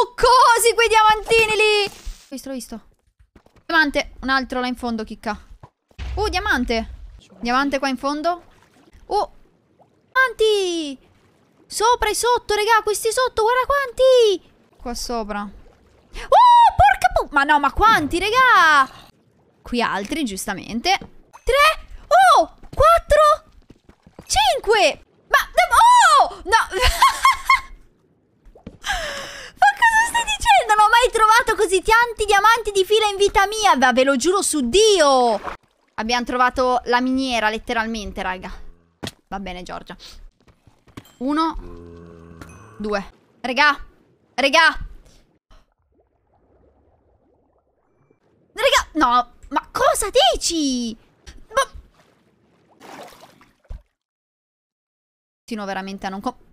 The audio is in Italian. Succosi quei diamantini lì. L'ho visto. Diamante. Un altro là in fondo, chicca. Diamante. Diamante qua in fondo. Diamanti. Sopra e sotto, raga. Questi sotto, guarda quanti. Qua sopra. Porca pu... Ma no, ma quanti, raga. Qui altri, giustamente. 3. 4. 5. Ma... No. Non ho mai trovato così tanti diamanti di fila in vita mia, ve lo giuro su Dio. Abbiamo trovato la miniera, letteralmente, raga. Va bene, Giorgia. 1, 2. Raga, no, ma cosa dici? Continuo veramente a non...